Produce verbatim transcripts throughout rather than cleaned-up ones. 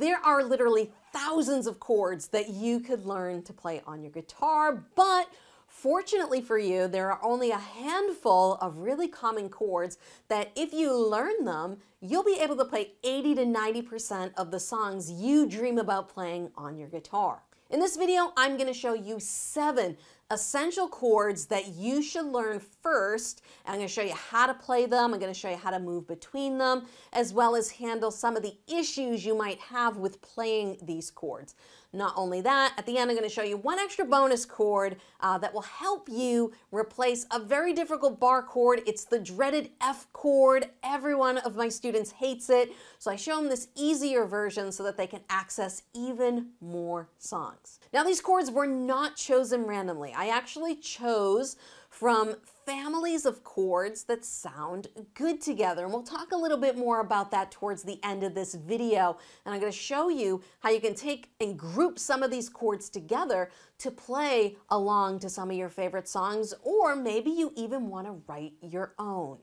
There are literally thousands of chords that you could learn to play on your guitar, but fortunately for you, there are only a handful of really common chords that if you learn them, you'll be able to play eighty to ninety percent of the songs you dream about playing on your guitar. In this video, I'm going to show you seven essential chords that you should learn first. I'm going to show you how to play them. I'm going to show you how to move between them, as well as handle some of the issues you might have with playing these chords. Not only that, at the end, I'm going to show you one extra bonus chord uh, that will help you replace a very difficult bar chord. It's the dreaded F chord. Every one of my students hates it. So I show them this easier version so that they can access even more songs. Now, these chords were not chosen randomly. I actually chose from families of chords that sound good together. And we'll talk a little bit more about that towards the end of this video. And I'm going to show you how you can take and group some of these chords together to play along to some of your favorite songs, or maybe you even want to write your own.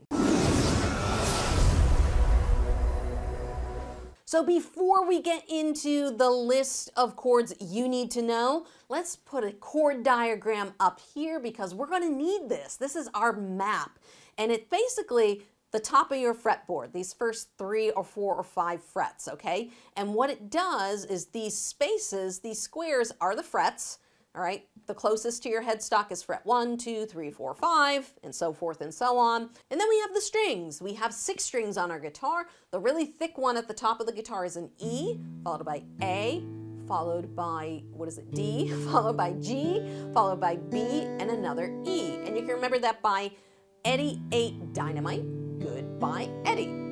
So before we get into the list of chords you need to know, let's put a chord diagram up here because we're going to need this. This is our map, and it's basically the top of your fretboard, these first three or four or five frets, okay? And what it does is these spaces, these squares are the frets, all right? The closest to your headstock is fret one, two, three, four, five, and so forth and so on. And then we have the strings. We have six strings on our guitar. The really thick one at the top of the guitar is an E, followed by A, followed by, what is it, D, followed by G, followed by B, and another E. And you can remember that by Eddie ate dynamite. Goodbye, Eddie.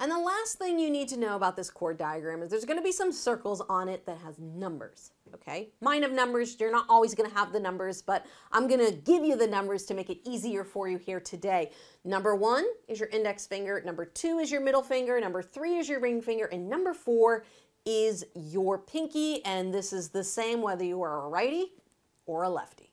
And the last thing you need to know about this chord diagram is there's going to be some circles on it that has numbers, okay? Mine have numbers. You're not always going to have the numbers, but I'm going to give you the numbers to make it easier for you here today. Number one is your index finger. Number two is your middle finger. Number three is your ring finger. And number four is your pinky. And this is the same whether you are a righty or a lefty.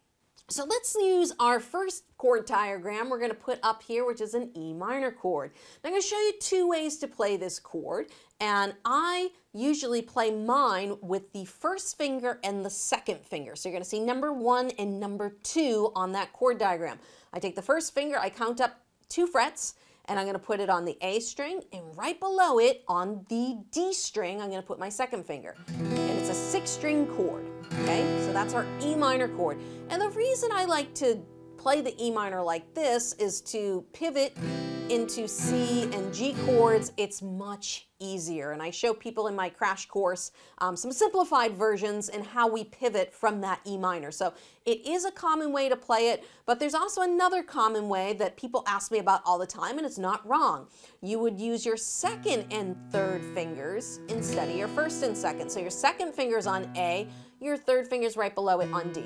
So let's use our first chord diagram we're going to put up here, which is an E minor chord. Now I'm going to show you two ways to play this chord, and I usually play mine with the first finger and the second finger. So you're going to see number one and number two on that chord diagram. I take the first finger, I count up two frets, and I'm going to put it on the A string, and right below it on the D string, I'm going to put my second finger. And it's a six-string chord. Okay, so that's our E minor chord. And the reason I like to play the E minor like this is to pivot into C and G chords. It's much easier. And I show people in my crash course um, some simplified versions and how we pivot from that E minor. So it is a common way to play it, but there's also another common way that people ask me about all the time, and it's not wrong. You would use your second and third fingers instead of your first and second. So your second finger's on A, your third finger's right below it on D.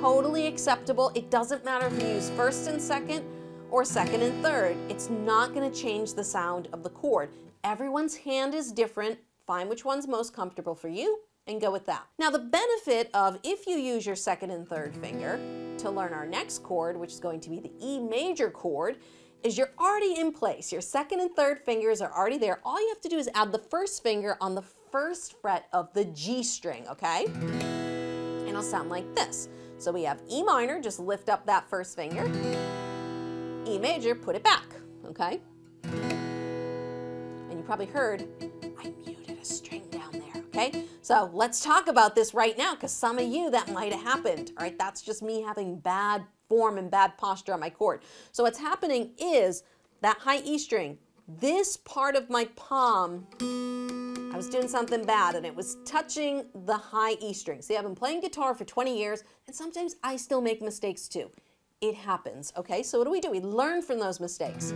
Totally acceptable. It doesn't matter if you use first and second or second and third. It's not going to change the sound of the chord. Everyone's hand is different. Find which one's most comfortable for you and go with that. Now the benefit of if you use your second and third finger to learn our next chord, which is going to be the E major chord, is you're already in place. Your second and third fingers are already there. All you have to do is add the first finger on the first fret of the G string, okay? And it'll sound like this. So we have E minor, just lift up that first finger. E major, put it back, okay? And you probably heard, I muted a string down there, okay? So let's talk about this right now, because some of you, that might have happened, all right? That's just me having bad form and bad posture on my chord. So what's happening is that high E string, this part of my palm, I was doing something bad and it was touching the high E string. See, I've been playing guitar for twenty years and sometimes I still make mistakes too. It happens, okay? So what do we do? We learn from those mistakes.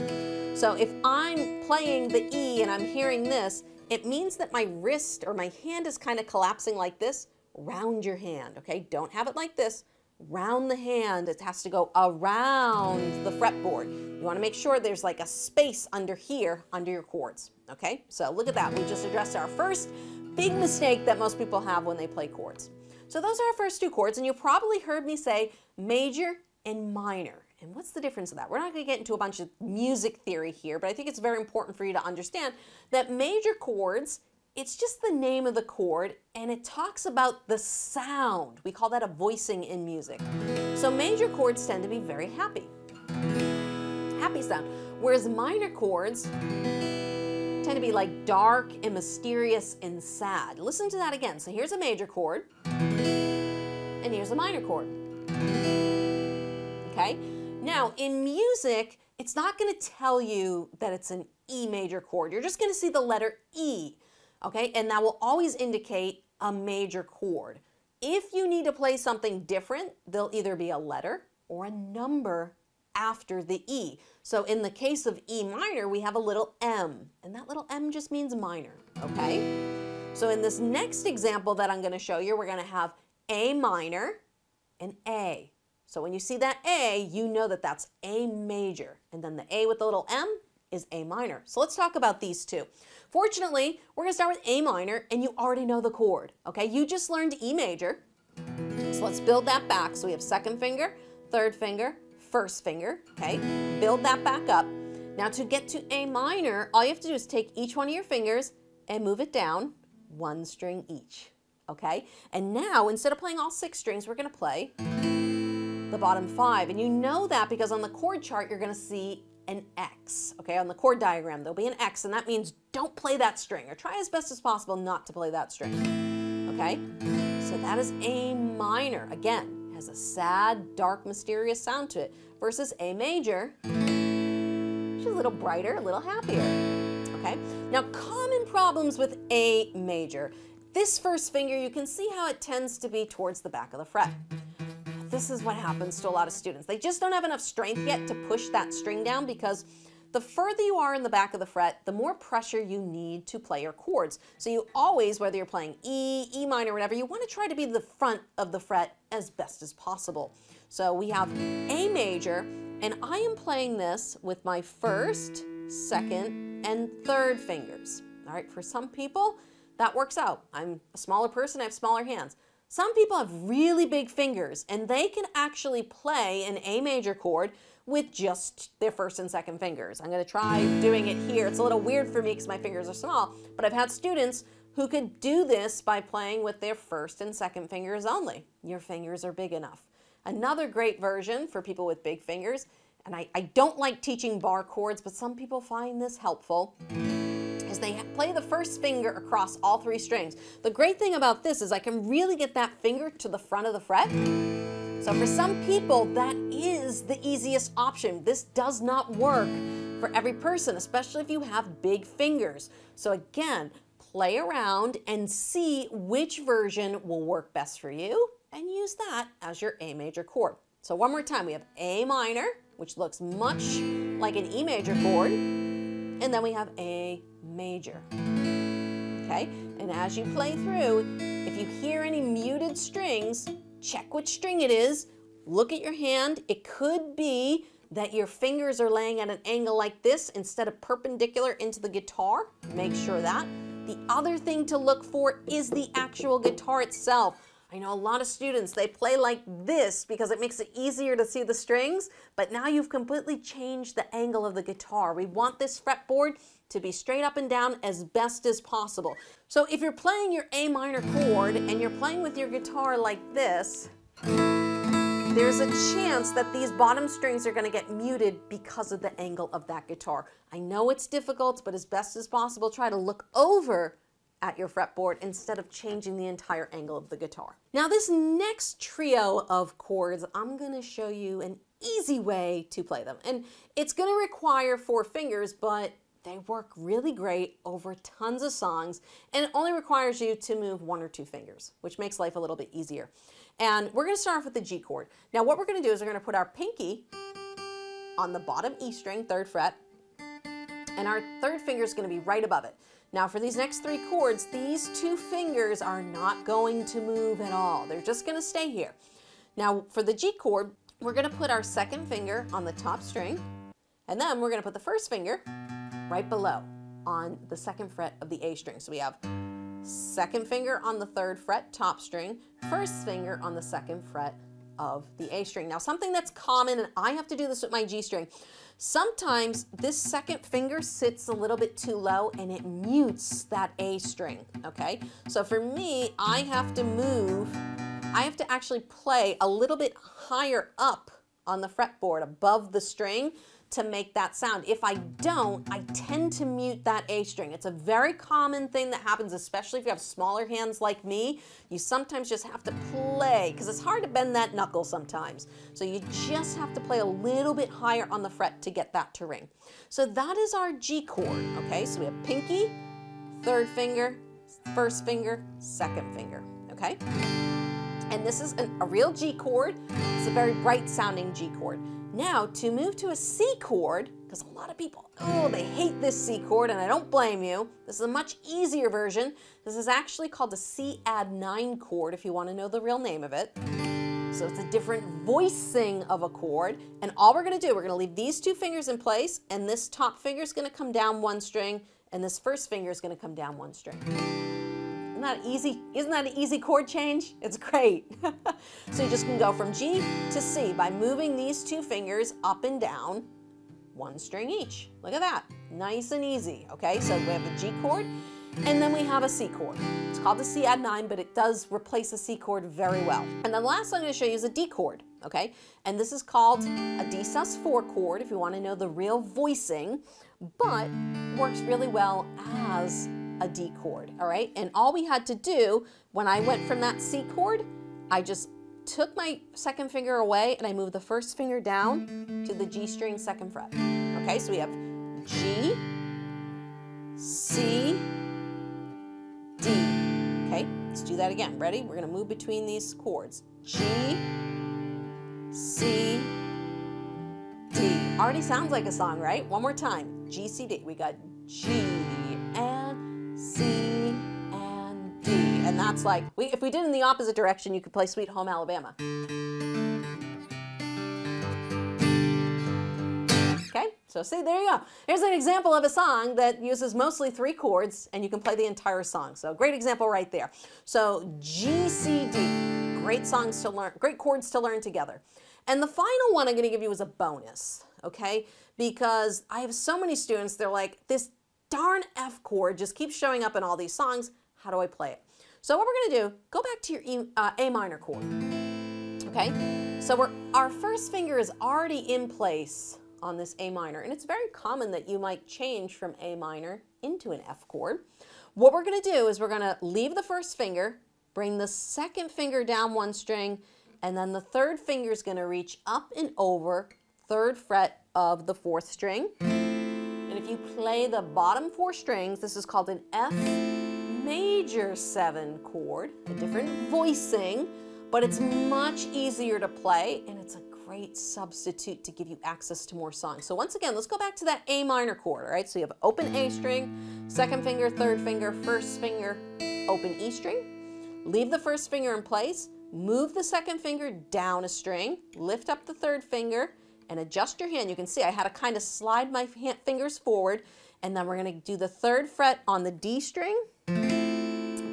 So if I'm playing the E and I'm hearing this, it means that my wrist or my hand is kind of collapsing like this. Round your hand, okay? Don't have it like this. Round the hand. It has to go around the fretboard. You want to make sure there's like a space under here, under your chords, okay? So look at that. We just addressed our first big mistake that most people have when they play chords. So those are our first two chords, and you probably heard me say major and minor. And what's the difference of that? We're not going to get into a bunch of music theory here, but I think it's very important for you to understand that major chords It's just the name of the chord, and it talks about the sound. We call that a voicing in music. So major chords tend to be very happy, happy sound, whereas minor chords tend to be like dark and mysterious and sad. Listen to that again. So here's a major chord, and here's a minor chord, okay? Now, in music, it's not gonna tell you that it's an E major chord. You're just gonna see the letter E. Okay, and that will always indicate a major chord. If you need to play something different, there'll either be a letter or a number after the E. So in the case of E minor, we have a little M, and that little M just means minor, okay? So in this next example that I'm gonna show you, we're gonna have A minor and A. So when you see that A, you know that that's A major, and then the A with the little M is A minor. So let's talk about these two. Fortunately, we're gonna start with A minor, and you already know the chord, okay? You just learned E major, so let's build that back. So we have second finger, third finger, first finger, okay? Build that back up. Now to get to A minor, all you have to do is take each one of your fingers and move it down one string each, okay? And now, instead of playing all six strings, we're gonna play the bottom five, and you know that because on the chord chart, you're gonna see an X, okay? On the chord diagram, there'll be an X, and that means don't play that string, or try as best as possible not to play that string, okay? So that is A minor. Again, has a sad, dark, mysterious sound to it, versus A major, which is a little brighter, a little happier, okay? Now, common problems with A major. This first finger, you can see how it tends to be towards the back of the fret. This is what happens to a lot of students. They just don't have enough strength yet to push that string down, because the further you are in the back of the fret, the more pressure you need to play your chords. So you always, whether you're playing E, E minor, whatever, you want to try to be the front of the fret as best as possible. So we have A major, and I am playing this with my first, second, and third fingers. All right, for some people, that works out. I'm a smaller person, I have smaller hands. Some people have really big fingers, and they can actually play an A major chord with just their first and second fingers. I'm gonna try doing it here. It's a little weird for me because my fingers are small, but I've had students who could do this by playing with their first and second fingers only. Your fingers are big enough. Another great version for people with big fingers, and I, I don't like teaching bar chords, but some people find this helpful, is they play the first finger across all three strings. The great thing about this is I can really get that finger to the front of the fret. So for some people, that is the easiest option. This does not work for every person, especially if you have big fingers. So again, play around and see which version will work best for you, and use that as your A major chord. So one more time, we have A minor, which looks much like an E major chord, and then we have A major, okay? And as you play through, if you hear any muted strings, check which string it is, look at your hand. It could be that your fingers are laying at an angle like this instead of perpendicular into the guitar. Make sure that. The other thing to look for is the actual guitar itself. I know a lot of students, they play like this because it makes it easier to see the strings, but now you've completely changed the angle of the guitar. We want this fretboard to be straight up and down as best as possible. So if you're playing your A minor chord and you're playing with your guitar like this, there's a chance that these bottom strings are gonna get muted because of the angle of that guitar. I know it's difficult, but as best as possible, try to look over at your fretboard instead of changing the entire angle of the guitar. Now this next trio of chords, I'm gonna show you an easy way to play them. And it's gonna require four fingers, but they work really great over tons of songs, and it only requires you to move one or two fingers, which makes life a little bit easier. And we're gonna start off with the G chord. Now what we're gonna do is we're gonna put our pinky on the bottom E string, third fret, and our third finger is gonna be right above it. Now for these next three chords, these two fingers are not going to move at all. They're just gonna stay here. Now for the G chord, we're gonna put our second finger on the top string, and then we're gonna put the first finger right below on the second fret of the A string. So we have second finger on the third fret, top string, first finger on the second fret, of the A string. Now something that's common, and I have to do this with my G string, sometimes this second finger sits a little bit too low and it mutes that A string, okay? So for me, I have to move, I have to actually play a little bit higher up on the fretboard above the string to make that sound. If I don't, I tend to mute that A string. It's a very common thing that happens, especially if you have smaller hands like me. You sometimes just have to play, because it's hard to bend that knuckle sometimes. So you just have to play a little bit higher on the fret to get that to ring. So that is our G chord, okay? So we have pinky, third finger, first finger, second finger, okay? And this is an, a real G chord. It's a very bright sounding G chord. Now, to move to a C chord, because a lot of people, oh, they hate this C chord, and I don't blame you. This is a much easier version. This is actually called a C add nine chord, if you want to know the real name of it. So it's a different voicing of a chord. And all we're going to do, we're going to leave these two fingers in place, and this top finger is going to come down one string, and this first finger is going to come down one string. Isn't that easy? Isn't that an easy chord change? It's great. So you just can go from G to C by moving these two fingers up and down, one string each. Look at that, nice and easy. Okay, so we have a G chord, and then we have a C chord. It's called the C add nine, but it does replace a C chord very well. And then the last one I'm going to show you is a D chord. Okay, and this is called a D sus four chord, if you want to know the real voicing, but works really well as a D chord, all right? And all we had to do when I went from that C chord, I just took my second finger away and I moved the first finger down to the G string second fret. Okay, so we have G, C, D. Okay, let's do that again. Ready? We're gonna move between these chords. G, C, D. Already sounds like a song, right? One more time. G, C, D. We got G, C, and D. And that's like, we, if we did in the opposite direction, you could play Sweet Home Alabama. Okay, so see, there you go. Here's an example of a song that uses mostly three chords, and you can play the entire song. So great example right there. So G, C, D, great songs to learn, great chords to learn together. And the final one I'm gonna give you is a bonus, okay? Because I have so many students, they're like, this darn F chord just keeps showing up in all these songs. How do I play it? So what we're gonna do, go back to your e, uh, A minor chord, okay? So we're, our first finger is already in place on this A minor, and it's very common that you might change from A minor into an F chord. What we're gonna do is we're gonna leave the first finger, bring the second finger down one string, and then the third finger is gonna reach up and over third fret of the fourth string. If you play the bottom four strings, this is called an F major seven chord, a different voicing, but it's much easier to play, and it's a great substitute to give you access to more songs. So once again, let's go back to that A minor chord, all right? So you have open A string, second finger, third finger, first finger, open E string. Leave the first finger in place, move the second finger down a string, lift up the third finger, and adjust your hand. You can see I had to kind of slide my hand, fingers forward, and then we're gonna do the third fret on the D string,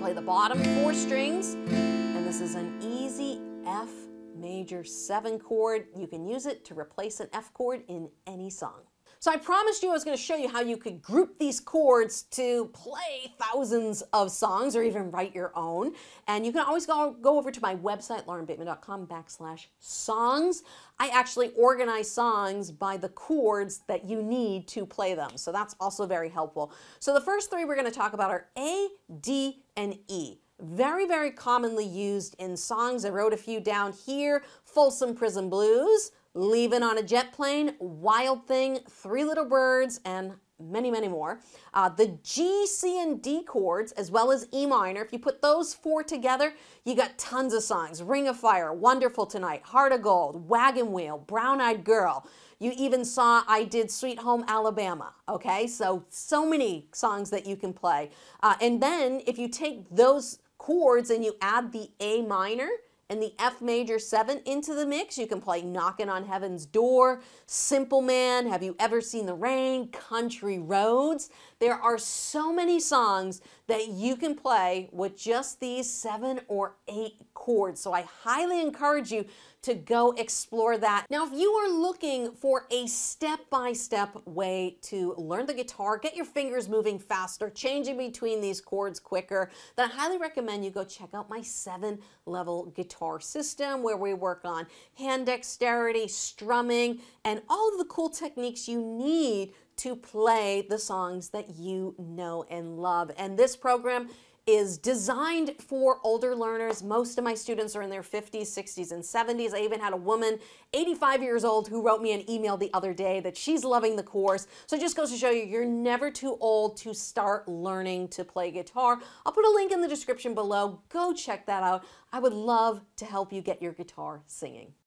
play the bottom four strings, and this is an easy F major seven chord. You can use it to replace an F chord in any song. So I promised you I was gonna show you how you could group these chords to play thousands of songs or even write your own. And you can always go, go over to my website, lauren bateman dot com backslash songs. I actually organize songs by the chords that you need to play them. So that's also very helpful. So the first three we're gonna talk about are A, D, and E. Very, very commonly used in songs. I wrote a few down here. Folsom Prison Blues, Leaving on a Jet Plane, Wild Thing, Three Little Birds, and many, many more. Uh, the G, C, and D chords, as well as E minor, if you put those four together, you got tons of songs. Ring of Fire, Wonderful Tonight, Heart of Gold, Wagon Wheel, Brown Eyed Girl. You even saw I did Sweet Home Alabama, okay? So, so many songs that you can play. Uh, and then, if you take those chords and you add the A minor and the F major seven into the mix, you can play Knocking on Heaven's Door, Simple Man, Have You Ever Seen the Rain, Country Roads. There are so many songs that you can play with just these seven or eight chords. So I highly encourage you to go explore that. Now, if you are looking for a step-by-step way to learn the guitar, get your fingers moving faster, changing between these chords quicker, then I highly recommend you go check out my seven-level guitar system where we work on hand dexterity, strumming, and all of the cool techniques you need to play the songs that you know and love. And this program is designed for older learners. Most of my students are in their fifties, sixties, and seventies. I even had a woman, eighty-five years old, who wrote me an email the other day that she's loving the course. So it just goes to show you, you're never too old to start learning to play guitar. I'll put a link in the description below. Go check that out. I would love to help you get your guitar singing.